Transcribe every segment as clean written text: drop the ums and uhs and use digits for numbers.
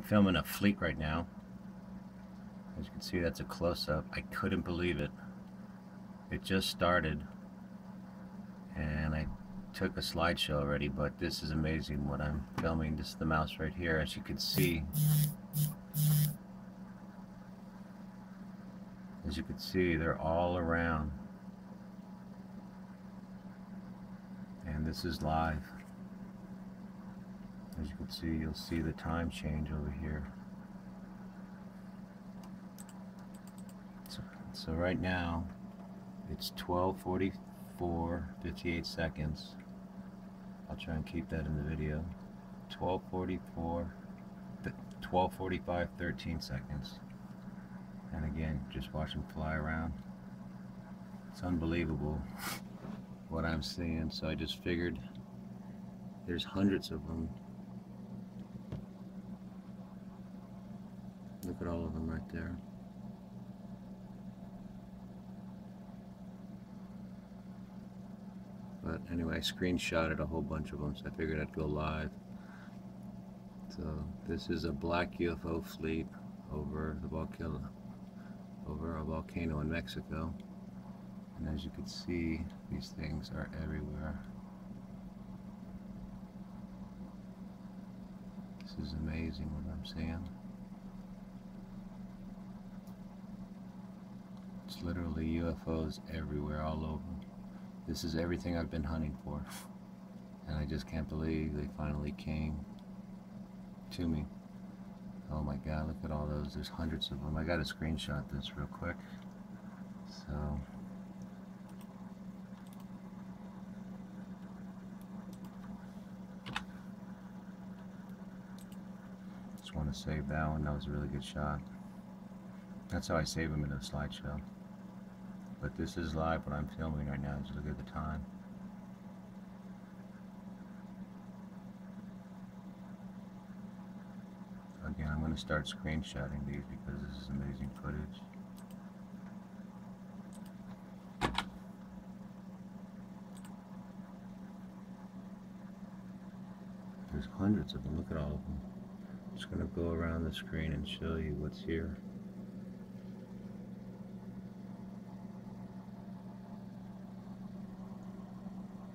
I'm filming a fleet right now. As you can see, that's a close-up. I couldn't believe it. It just started, and I took a slideshow already, but this is amazing what I'm filming. This is the mouse right here, as you can see. As you can see, they're all around. And this is live. As you can see, you'll see the time change over here. So right now, it's 12:44:58. I'll try and keep that in the video. 12:45:13. And again, just watch them fly around. It's unbelievable what I'm seeing. So I just figured there's hundreds of them. Look at all of them right there. But anyway, I screenshotted a whole bunch of them, so I figured I'd go live. So this is a black UFO fleet over a volcano in Mexico. And as you can see, these things are everywhere. This is amazing what I'm seeing. It's literally UFOs everywhere, all over. This is everything I've been hunting for, and I just can't believe they finally came to me. Oh my God, look at all those. There's hundreds of them. I gotta screenshot this real quick. So just want to save that one. That was a really good shot. That's how I save them in a slideshow. But this is live what I'm filming right now. Just look at the time. Again, I'm going to start screenshotting these because this is amazing footage. There's hundreds of them. Look at all of them. I'm just going to go around the screen and show you what's here.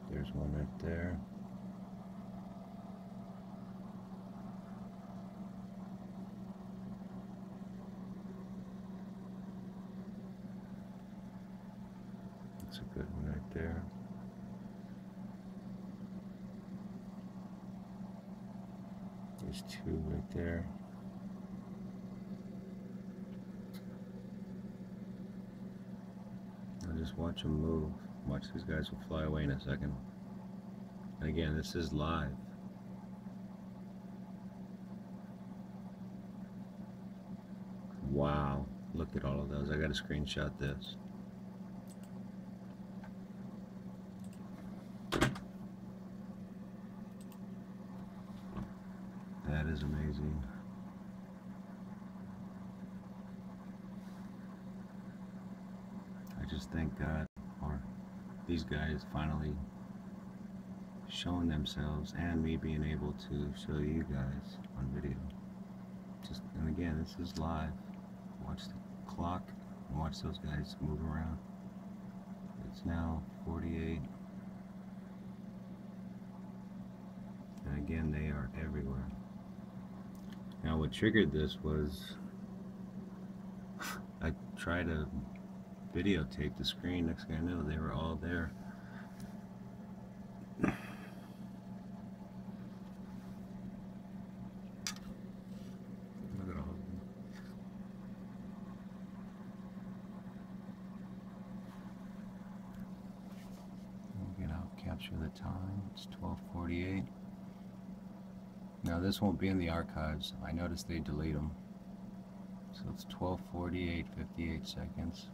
There's one right there. That's a good one right there. There's two right there. I'll just watch them move. Watch, these guys will fly away in a second. And again, this is live. Wow, look at all of those. I gotta screenshot this. That is amazing. I just thank God. These guys finally showing themselves, and me being able to show you guys on video. And again, this is live. Watch the clock and watch those guys move around. It's now 48. And again, they are everywhere. Now what triggered this was I tried to videotape the screen. Next thing I know, they were all there. Look at all of them. Again, I'll capture the time. It's 12:48. Now this won't be in the archives. I noticed they delete them. So it's 12:48:58.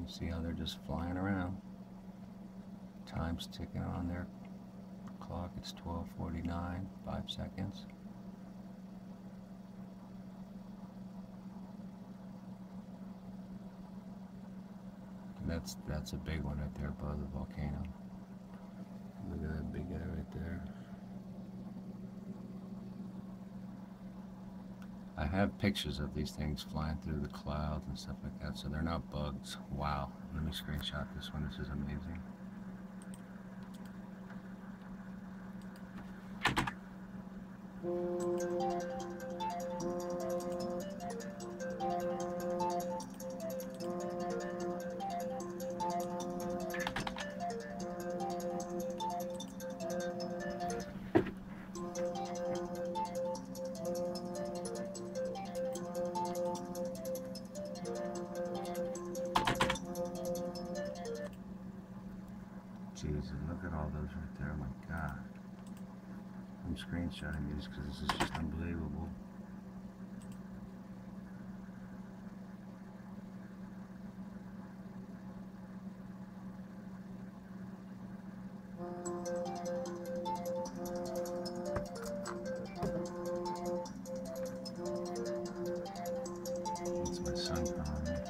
You see how they're just flying around. Time's ticking on their clock. It's 12:49, 5 seconds. And that's a big one right there above the volcano. Look at that big guy right there. I have pictures of these things flying through the clouds and stuff like that, so they're not bugs. Wow, let me screenshot this one, this is amazing. Jesus, look at all those right there, oh my God. I'm screenshotting these because this is just unbelievable. That's my son behind me.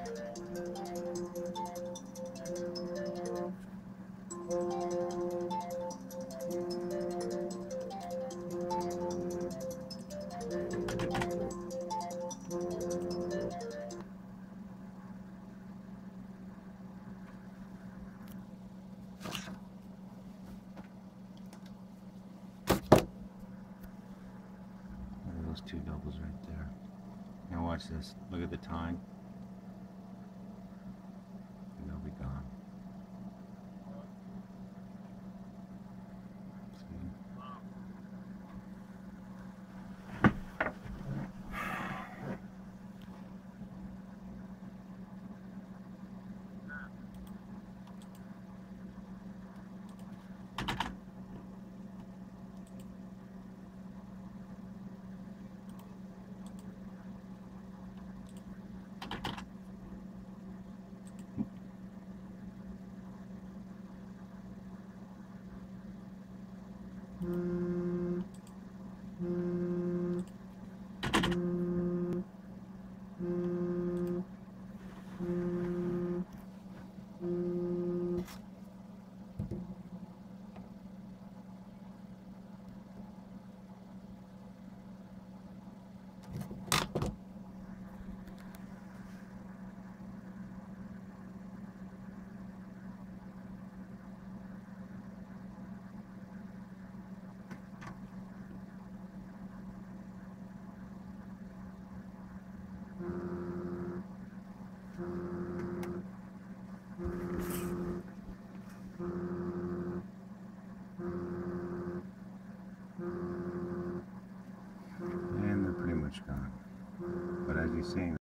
Those two doubles right there. Now watch this. Look at the time. And they'll be gone. And they're pretty much gone. But as you've seen,